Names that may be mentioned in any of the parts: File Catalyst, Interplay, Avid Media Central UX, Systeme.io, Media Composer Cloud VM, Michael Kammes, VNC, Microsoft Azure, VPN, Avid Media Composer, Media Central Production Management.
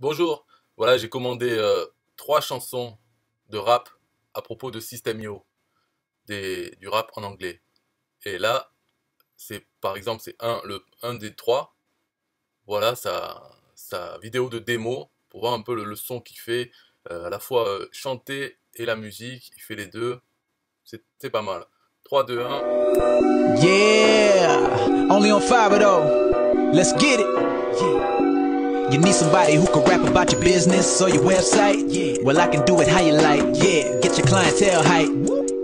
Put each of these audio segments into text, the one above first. Bonjour, voilà, j'ai commandé 3 chansons de rap à propos de Systeme.io, du rap en anglais. Et là, c'est par exemple, c'est un des 3. Voilà sa vidéo de démo pour voir un peu le son qu'il fait, à la fois chanter et la musique. Il fait les deux, c'est pas mal. 3, 2, 1. Yeah, only on 5 though. Let's get it. Yeah. You need somebody who can rap about your business or your website? Yeah. Well, I can do it how you like. Yeah, get your clientele hype.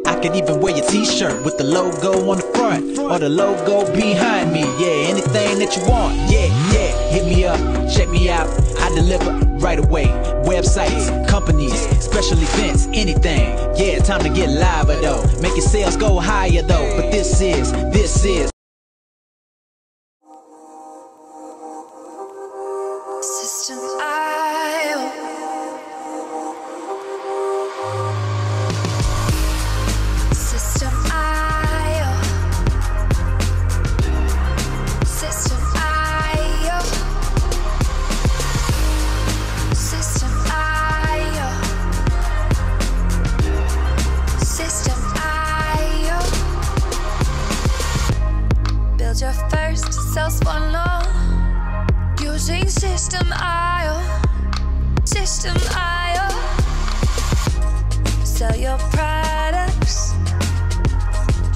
I can even wear your t-shirt with the logo on the front or the logo behind me. Yeah, anything that you want. Yeah, yeah, hit me up, check me out. I deliver right away. Websites, companies, special events, anything. Yeah, time to get liver though. Make your sales go higher though. But this is. Systeme.io. Systeme.io. Systeme.io. Systeme.io. Systeme.io. Build your first self-one using Systeme.io, Systeme.io. Sell your products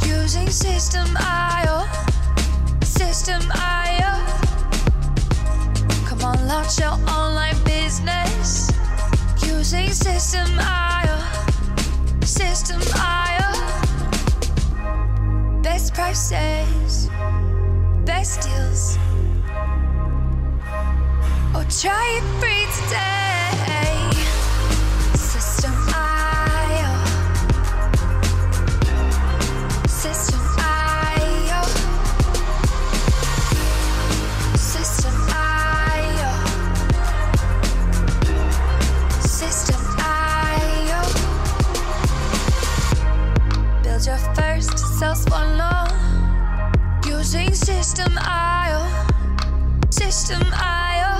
using Systeme.io, Systeme.io. Come on, launch your online business using Systeme.io, Systeme.io. Best prices, best deals. Or try it free today. Systeme.io. Systeme.io. Systeme.io. Systeme.io. Build your first self-one using Systeme.io, Systeme.io.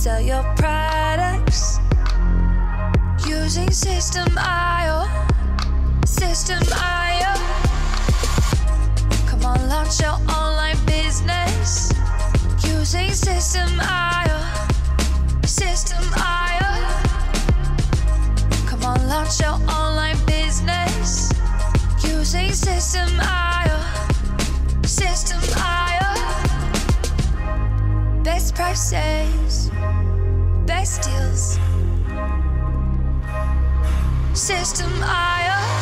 Sell your products using Systeme.io, Systeme.io. Come on, launch your online business using Systeme.io, Systeme.io. Come on, launch your online business using Systeme.io, Systeme.io. Best prices, best deals, Systeme.io.